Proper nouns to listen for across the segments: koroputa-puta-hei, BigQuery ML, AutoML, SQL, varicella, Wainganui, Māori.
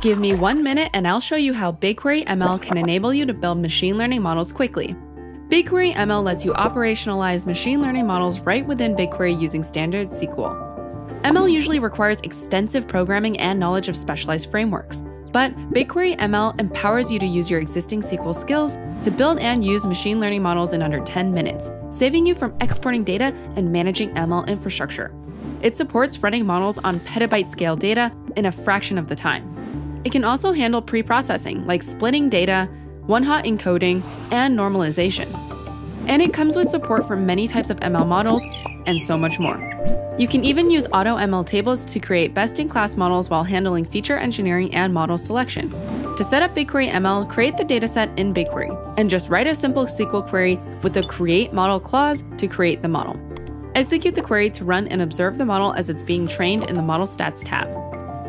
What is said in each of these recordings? Give me 1 minute and I'll show you how BigQuery ML can enable you to build machine learning models quickly. BigQuery ML lets you operationalize machine learning models right within BigQuery using standard SQL. ML usually requires extensive programming and knowledge of specialized frameworks, but BigQuery ML empowers you to use your existing SQL skills to build and use machine learning models in under 10 minutes, saving you from exporting data and managing ML infrastructure. It supports running models on petabyte-scale data in a fraction of the time. It can also handle pre-processing, like splitting data, one-hot encoding, and normalization. And it comes with support for many types of ML models and so much more. You can even use AutoML tables to create best-in-class models while handling feature engineering and model selection. To set up BigQuery ML, create the dataset in BigQuery, and just write a simple SQL query with the create model clause to create the model. Execute the query to run and observe the model as it's being trained in the Model Stats tab.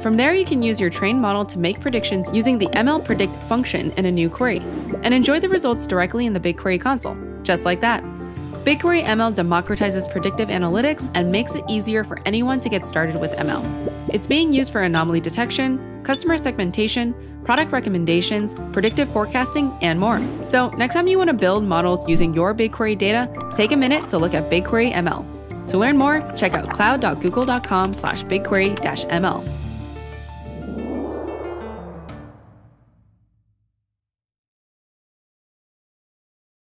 From there, you can use your trained model to make predictions using the ML predict function in a new query, and enjoy the results directly in the BigQuery console, just like that. BigQuery ML democratizes predictive analytics and makes it easier for anyone to get started with ML. It's being used for anomaly detection, customer segmentation, product recommendations, predictive forecasting, and more. So next time you want to build models using your BigQuery data, take a minute to look at BigQuery ML. To learn more, check out cloud.google.com/BigQuery-ML.